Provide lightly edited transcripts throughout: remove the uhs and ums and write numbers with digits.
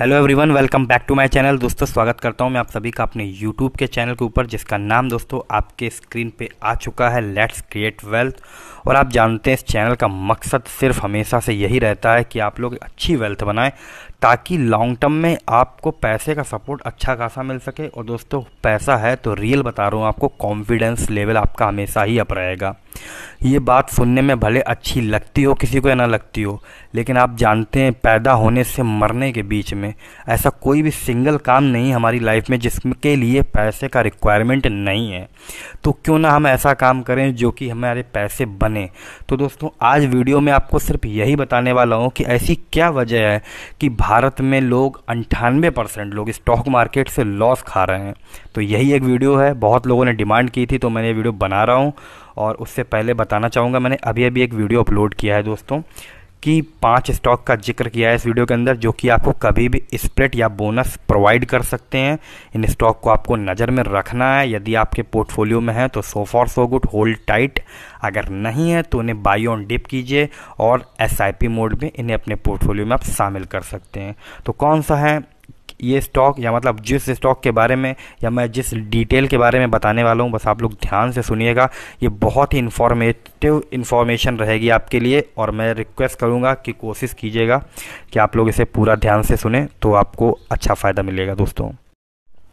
Hello everyone, welcome back to my channel. दोस्तों स्वागत करता हूं मैं आप सभी का अपने यूट्यूब के चैनल के ऊपर, जिसका नाम दोस्तों आपके स्क्रीन पे आ चुका है, लेट्स क्रिएट वेल्थ। और आप जानते हैं इस चैनल का मकसद सिर्फ हमेशा से यही रहता है कि आप लोग अच्छी वेल्थ बनाएं, ताकि लॉन्ग टर्म में आपको पैसे का सपोर्ट अच्छा खासा मिल सके। और दोस्तों पैसा है तो रियल बता रहा हूँ आपको, कॉन्फिडेंस लेवल आपका हमेशा ही अप रहेगा। ये बात सुनने में भले अच्छी लगती हो किसी को या ना लगती हो, लेकिन आप जानते हैं पैदा होने से मरने के बीच में ऐसा कोई भी सिंगल काम नहीं हमारी लाइफ में जिसके लिए पैसे का रिक्वायरमेंट नहीं है। तो क्यों ना हम ऐसा काम करें जो कि हमारे पैसे बने। तो दोस्तों आज वीडियो में आपको सिर्फ यही बताने वाला हूँ कि ऐसी क्या वजह है कि भारत में लोग 98% लोग स्टॉक मार्केट से लॉस खा रहे हैं। तो यही एक वीडियो है, बहुत लोगों ने डिमांड की थी तो मैंने ये वीडियो बना रहा हूँ। और उससे पहले बताना चाहूँगा, मैंने अभी अभी एक वीडियो अपलोड किया है दोस्तों कि 5 स्टॉक का जिक्र किया है इस वीडियो के अंदर, जो कि आपको कभी भी स्प्लिट या बोनस प्रोवाइड कर सकते हैं। इन स्टॉक को आपको नज़र में रखना है। यदि आपके पोर्टफोलियो में है तो so far so good, hold tight. अगर नहीं है तो उन्हें बाई ऑन डिप कीजिए और एसआईपी मोड में इन्हें अपने पोर्टफोलियो में आप शामिल कर सकते हैं। तो कौन सा है ये स्टॉक, या मतलब जिस स्टॉक के बारे में या मैं जिस डिटेल के बारे में बताने वाला हूँ, बस आप लोग ध्यान से सुनिएगा। ये बहुत ही इन्फॉर्मेटिव इन्फॉर्मेशन रहेगी आपके लिए, और मैं रिक्वेस्ट करूँगा कि कोशिश कीजिएगा कि आप लोग इसे पूरा ध्यान से सुने, तो आपको अच्छा फ़ायदा मिलेगा दोस्तों।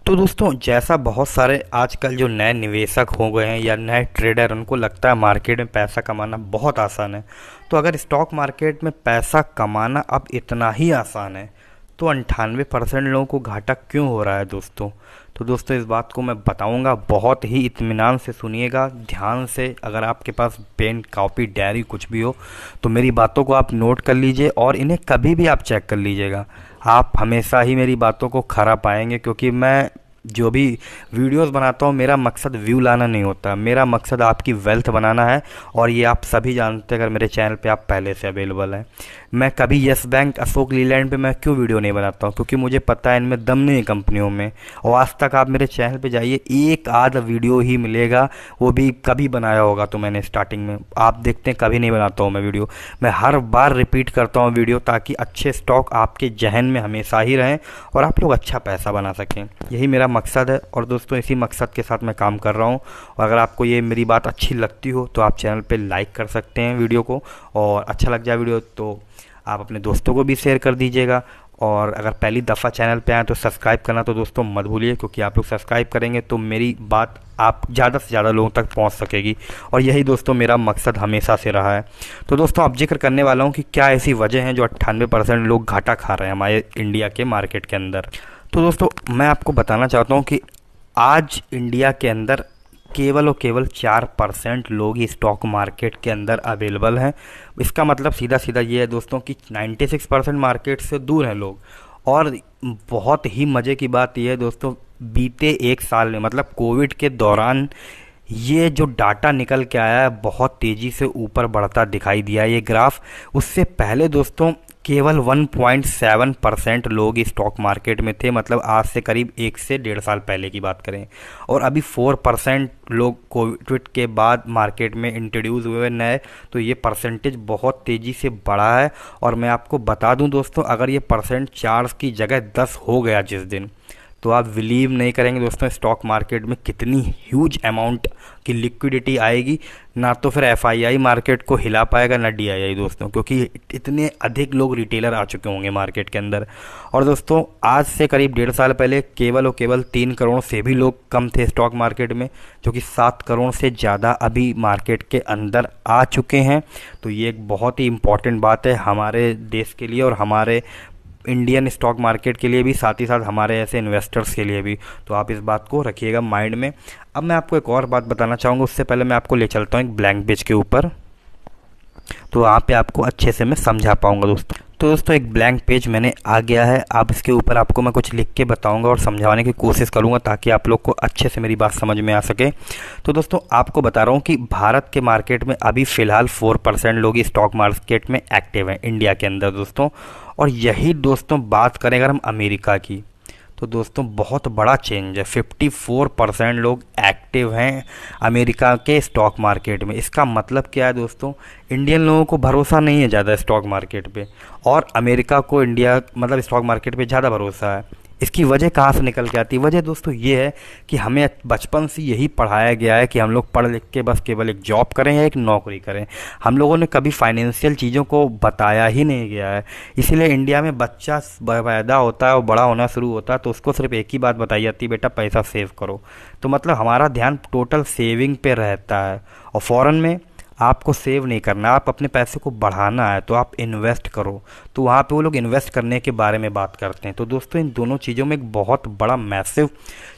तो दोस्तों जैसा बहुत सारे आजकल जो नए निवेशक हो गए हैं या नए ट्रेडर, उनको लगता है मार्केट में पैसा कमाना बहुत आसान है। तो अगर स्टॉक मार्केट में पैसा कमाना अब इतना ही आसान है तो 98% लोगों को घाटा क्यों हो रहा है दोस्तों? तो दोस्तों इस बात को मैं बताऊंगा, बहुत ही इत्मीनान से सुनिएगा, ध्यान से। अगर आपके पास पेन, कॉपी, डायरी कुछ भी हो तो मेरी बातों को आप नोट कर लीजिए और इन्हें कभी भी आप चेक कर लीजिएगा। आप हमेशा ही मेरी बातों को खरा पाएंगे, क्योंकि मैं जो भी वीडियोस बनाता हूँ मेरा मकसद व्यू लाना नहीं होता, मेरा मकसद आपकी वेल्थ बनाना है। और ये आप सभी जानते हैं अगर मेरे चैनल पे आप पहले से अवेलेबल हैं। मैं कभी यस बैंक, अशोक लीलैंड पे मैं क्यों वीडियो नहीं बनाता हूँ? क्योंकि मुझे पता है इनमें दम नहीं है कंपनियों में। और आज तक आप मेरे चैनल पर जाइए, एक आधा वीडियो ही मिलेगा, वो भी कभी बनाया होगा तो मैंने स्टार्टिंग में। आप देखते हैं कभी नहीं बनाता हूँ मैं वीडियो, मैं हर बार रिपीट करता हूँ वीडियो, ताकि अच्छे स्टॉक आपके जहन में हमेशा ही रहें और आप लोग अच्छा पैसा बना सकें। यही मेरा मकसद है और दोस्तों इसी मकसद के साथ मैं काम कर रहा हूं। और अगर आपको ये मेरी बात अच्छी लगती हो तो आप चैनल पे लाइक कर सकते हैं वीडियो को, और अच्छा लग जाए वीडियो तो आप अपने दोस्तों को भी शेयर कर दीजिएगा। और अगर पहली दफ़ा चैनल पे आए तो सब्सक्राइब करना तो दोस्तों मत भूलिए, क्योंकि आप लोग सब्सक्राइब करेंगे तो मेरी बात आप ज़्यादा से ज़्यादा लोगों तक पहुंच सकेगी। और यही दोस्तों मेरा मकसद हमेशा से रहा है। तो दोस्तों अब जिक्र करने वाला हूं कि क्या ऐसी वजह हैं जो 98% लोग घाटा खा रहे हैं हमारे इंडिया के मार्केट के अंदर। तो दोस्तों मैं आपको बताना चाहता हूँ कि आज इंडिया के अंदर केवल और केवल 4% लोग ही स्टॉक मार्केट के अंदर अवेलेबल हैं। इसका मतलब सीधा सीधा ये है दोस्तों कि 96% मार्केट से दूर हैं लोग। और बहुत ही मज़े की बात यह है दोस्तों, बीते एक साल में मतलब कोविड के दौरान ये जो डाटा निकल के आया है बहुत तेज़ी से ऊपर बढ़ता दिखाई दिया ये ग्राफ। उससे पहले दोस्तों केवल 1.7% लोग स्टॉक मार्केट में थे, मतलब आज से करीब 1 से 1.5 साल पहले की बात करें। और अभी 4% लोग कोविड के बाद मार्केट में इंट्रोड्यूस हुए नए, तो ये परसेंटेज बहुत तेज़ी से बढ़ा है। और मैं आपको बता दूं दोस्तों, अगर ये परसेंट 4 की जगह 10 हो गया जिस दिन, तो आप बिलीव नहीं करेंगे दोस्तों स्टॉक मार्केट में कितनी ह्यूज अमाउंट की लिक्विडिटी आएगी। ना तो फिर एफआईआई मार्केट को हिला पाएगा ना डीआईआई दोस्तों, क्योंकि इतने अधिक लोग रिटेलर आ चुके होंगे मार्केट के अंदर। और दोस्तों आज से करीब 1.5 साल पहले केवल और केवल 3 करोड़ से भी लोग कम थे स्टॉक मार्केट में, जो कि 7 करोड़ से ज़्यादा अभी मार्केट के अंदर आ चुके हैं। तो ये एक बहुत ही इम्पॉर्टेंट बात है हमारे देश के लिए और हमारे इंडियन स्टॉक मार्केट के लिए भी, साथ ही साथ हमारे ऐसे इन्वेस्टर्स के लिए भी। तो आप इस बात को रखिएगा माइंड में। अब मैं आपको एक और बात बताना चाहूँगा, उससे पहले मैं आपको ले चलता हूँ एक ब्लैंक पेज के ऊपर, तो वहाँ पे आपको अच्छे से मैं समझा पाऊँगा दोस्तों। तो दोस्तों एक ब्लैंक पेज मैंने आ गया है, आप इसके ऊपर आपको मैं कुछ लिख के बताऊंगा और समझाने की कोशिश करूंगा ताकि आप लोग को अच्छे से मेरी बात समझ में आ सके। तो दोस्तों आपको बता रहा हूं कि भारत के मार्केट में अभी फ़िलहाल 4% लोग स्टॉक मार्केट में एक्टिव हैं इंडिया के अंदर दोस्तों। और यही दोस्तों बात करें अगर हम अमेरिका की, तो दोस्तों बहुत बड़ा चेंज है। 54% लोग एक्टिव हैं अमेरिका के स्टॉक मार्केट में। इसका मतलब क्या है दोस्तों, इंडियन लोगों को भरोसा नहीं है ज़्यादा स्टॉक मार्केट पे, और अमेरिका को इंडिया मतलब स्टॉक मार्केट पे ज़्यादा भरोसा है। इसकी वजह कहाँ से निकल के आती है? वजह दोस्तों ये है कि हमें बचपन से यही पढ़ाया गया है कि हम लोग पढ़ लिख के बस केवल एक जॉब करें या एक नौकरी करें। हम लोगों ने कभी फाइनेंशियल चीज़ों को बताया ही नहीं गया है। इसीलिए इंडिया में बच्चा पैदा होता है और बड़ा होना शुरू होता है तो उसको सिर्फ एक ही बात बताई जाती है, बेटा पैसा सेव करो। तो मतलब हमारा ध्यान टोटल सेविंग पर रहता है। और फ़ॉरेन में आपको सेव नहीं करना, आप अपने पैसे को बढ़ाना है तो आप इन्वेस्ट करो। तो वहाँ पे वो लोग इन्वेस्ट करने के बारे में बात करते हैं। तो दोस्तों इन दोनों चीज़ों में एक बहुत बड़ा मैसिव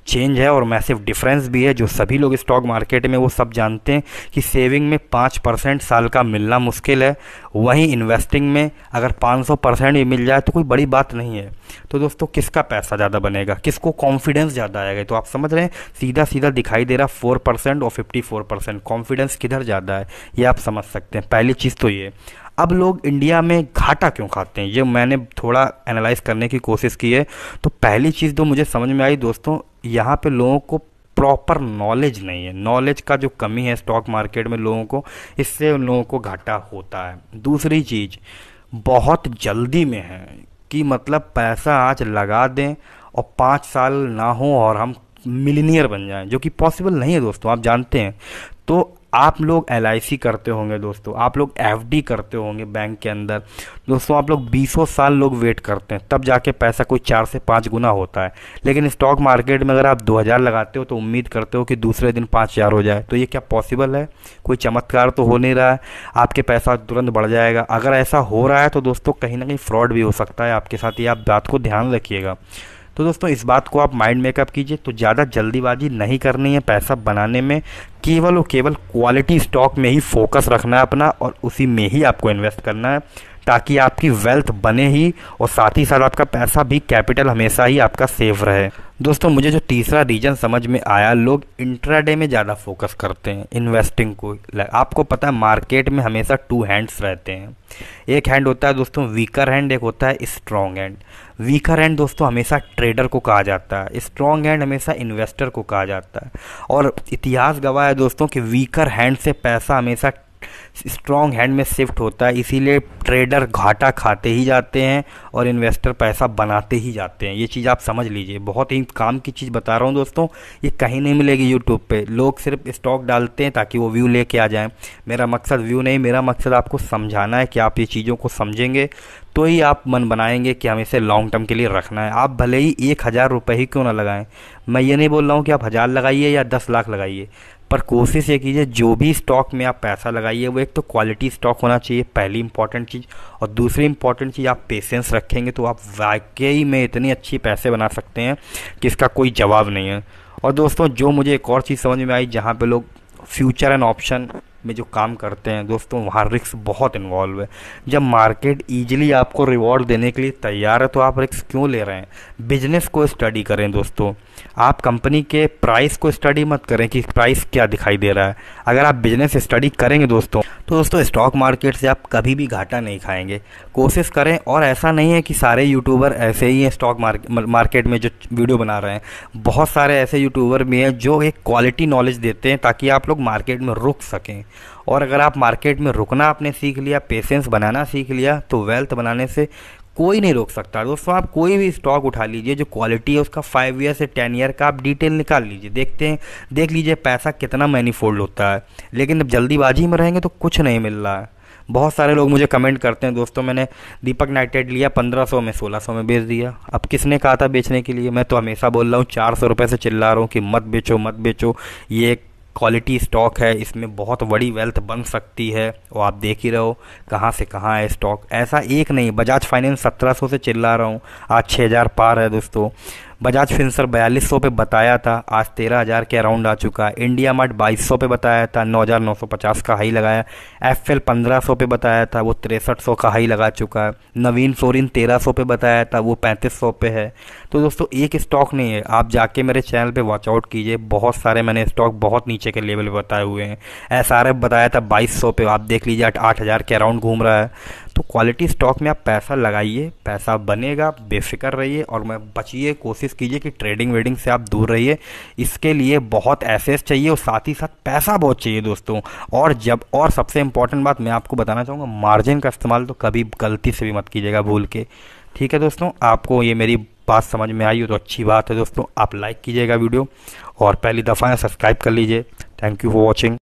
चेंज है और मैसिव डिफरेंस भी है। जो सभी लोग स्टॉक मार्केट में वो सब जानते हैं कि सेविंग में 5% साल का मिलना मुश्किल है, वहीं इन्वेस्टिंग में अगर 500% भी मिल जाए तो कोई बड़ी बात नहीं है। तो दोस्तों किसका पैसा ज़्यादा बनेगा, किसको कॉन्फिडेंस ज़्यादा आएगा, तो आप समझ रहे हैं, सीधा सीधा दिखाई दे रहा 4% और 54%। कॉन्फिडेंस किधर ज़्यादा है ये आप समझ सकते हैं। पहली चीज़ तो ये। अब लोग इंडिया में घाटा क्यों खाते हैं, ये मैंने थोड़ा एनालाइज करने की कोशिश की है। तो पहली चीज़ तो मुझे समझ में आई दोस्तों, यहाँ पे लोगों को प्रॉपर नॉलेज नहीं है। नॉलेज का जो कमी है स्टॉक मार्केट में लोगों को, इससे उन लोगों को घाटा होता है। दूसरी चीज़ बहुत जल्दी में है कि मतलब पैसा आज लगा दें और 5 साल ना हो और हम मिलियनियर बन जाएं, जो कि पॉसिबल नहीं है दोस्तों, आप जानते हैं। तो आप लोग LIC करते होंगे दोस्तों, आप लोग FD करते होंगे बैंक के अंदर दोस्तों, आप लोग 20 साल लोग वेट करते हैं तब जाके पैसा कोई 4 से 5 गुना होता है। लेकिन स्टॉक मार्केट में अगर आप 2000 लगाते हो तो उम्मीद करते हो कि दूसरे दिन 5000 हो जाए। तो ये क्या पॉसिबल है? कोई चमत्कार तो हो नहीं रहा है, आपके पैसा तुरंत बढ़ जाएगा। अगर ऐसा हो रहा है तो दोस्तों कहीं ना कहीं फ्रॉड भी हो सकता है आपके साथ, ये आप बात को ध्यान रखिएगा। तो दोस्तों इस बात को आप माइंड मेकअप कीजिए। तो ज़्यादा जल्दीबाजी नहीं करनी है पैसा बनाने में, केवल और केवल क्वालिटी स्टॉक में ही फोकस रखना है अपना, और उसी में ही आपको इन्वेस्ट करना है ताकि आपकी वेल्थ बने ही और साथ ही साथ आपका पैसा भी, कैपिटल हमेशा ही आपका सेफ रहे। दोस्तों मुझे जो तीसरा रीज़न समझ में आया, लोग इंट्राडे में ज़्यादा फोकस करते हैं इन्वेस्टिंग को। आपको पता है मार्केट में हमेशा 2 हैंड्स रहते हैं, एक हैंड होता है दोस्तों वीकर हैंड, एक होता है स्ट्रॉन्ग हैंड। वीकर हैंड दोस्तों हमेशा ट्रेडर को कहा जाता है, स्ट्रॉन्ग हैंड हमेशा इन्वेस्टर को कहा जाता है। और इतिहास गवाह है दोस्तों कि वीकर हैंड से पैसा हमेशा स्ट्रॉन्ग हैंड में शिफ्ट होता है, इसीलिए ट्रेडर घाटा खाते ही जाते हैं और इन्वेस्टर पैसा बनाते ही जाते हैं। ये चीज़ आप समझ लीजिए, बहुत ही काम की चीज़ बता रहा हूँ दोस्तों, ये कहीं नहीं मिलेगी यूट्यूब पे। लोग सिर्फ स्टॉक डालते हैं ताकि वो व्यू लेके आ जाएं। मेरा मकसद व्यू नहीं, मेरा मकसद आपको समझाना है कि आप ये चीज़ों को समझेंगे तो ही आप मन बनाएंगे कि हमें इसे लॉन्ग टर्म के लिए रखना है। आप भले ही 1000 रुपये ही क्यों ना लगाएं, मैं ये नहीं बोल रहा हूँ कि आप 1000 लगाइए या 10 लाख लगाइए, पर कोशिश ये कीजिए जो भी स्टॉक में आप पैसा लगाइए वो एक तो क्वालिटी स्टॉक होना चाहिए, पहली इंपॉर्टेंट चीज़। और दूसरी इंपॉर्टेंट चीज़, आप पेशेंस रखेंगे तो आप वाकई में इतने अच्छे पैसे बना सकते हैं कि इसका कोई जवाब नहीं है। और दोस्तों जो मुझे एक और चीज़ समझ में आई, जहाँ पे लोग फ्यूचर एंड ऑप्शन में जो काम करते हैं दोस्तों, वहाँ रिस्क बहुत इन्वॉल्व है। जब मार्केट ईजिली आपको रिवॉर्ड देने के लिए तैयार है तो आप रिस्क क्यों ले रहे हैं? बिजनेस को स्टडी करें दोस्तों, आप कंपनी के प्राइस को स्टडी मत करें कि प्राइस क्या दिखाई दे रहा है। अगर आप बिजनेस स्टडी करेंगे दोस्तों तो दोस्तों स्टॉक मार्केट से आप कभी भी घाटा नहीं खाएंगे, कोशिश करें। और ऐसा नहीं है कि सारे यूट्यूबर ऐसे ही हैं स्टॉक मार्केट में जो वीडियो बना रहे हैं, बहुत सारे ऐसे यूट्यूबर भी हैं जो एक क्वालिटी नॉलेज देते हैं ताकि आप लोग मार्केट में रुक सकें। और अगर आप मार्केट में रुकना आपने सीख लिया, पेशेंस बनाना सीख लिया, तो वेल्थ बनाने से कोई नहीं रोक सकता दोस्तों। आप कोई भी स्टॉक उठा लीजिए, जो क्वालिटी है उसका 5 ईयर से 10 ईयर का आप डिटेल निकाल लीजिए, देखते हैं, देख लीजिए पैसा कितना मैनीफोल्ड होता है। लेकिन जब जल्दीबाजी में रहेंगे तो कुछ नहीं मिल रहा है। बहुत सारे लोग मुझे कमेंट करते हैं दोस्तों, मैंने दीपक नाइट्रेट लिया 1500 में 1600 में बेच दिया। अब किसने कहा था बेचने के लिए? मैं तो हमेशा बोल रहा हूँ, 400 रुपये से चिल्ला रहा हूँ कि मत बेचो मत बेचो, ये एक क्वालिटी स्टॉक है, इसमें बहुत बड़ी वेल्थ बन सकती है। और आप देख ही रहो कहाँ से कहाँ है स्टॉक। ऐसा एक नहीं, बजाज फाइनेंस 1700 से चिल्ला रहा हूँ, आज 6000 पार है दोस्तों। बजाज फिनसर्व 4200 पे बताया था, आज 13000 के अराउंड आ चुका है। इंडियामार्ट 2200 पे बताया था, 9950 का हाई लगाया। FL 1500 पे बताया था, वो 6300 का हाई लगा चुका है। नवीन फ्लोरिन 1300 पे बताया था, वो 3500 पे है। तो दोस्तों एक स्टॉक नहीं है, आप जाके मेरे चैनल पे वॉच आउट कीजिए, बहुत सारे मैंने स्टॉक बहुत नीचे के लेवल बताए हुए हैं। SRF बताया था 2200 पे, आप देख लीजिए 8000 के अराउंड घूम रहा है। तो क्वालिटी स्टॉक में आप पैसा लगाइए, पैसा बनेगा, बेफिक्र रहिए और मैं बचिए, कोशिश कीजिए कि ट्रेडिंग वेडिंग से आप दूर रहिए। इसके लिए बहुत एसेस चाहिए और साथ ही साथ पैसा बहुत चाहिए दोस्तों। और सबसे इम्पॉर्टेंट बात मैं आपको बताना चाहूँगा, मार्जिन का इस्तेमाल तो कभी गलती से भी मत कीजिएगा भूल के। ठीक है दोस्तों, आपको ये मेरी बात समझ में आई हो तो अच्छी बात है दोस्तों। आप लाइक कीजिएगा वीडियो और पहली दफ़ा सब्सक्राइब कर लीजिए। Thank you for watching.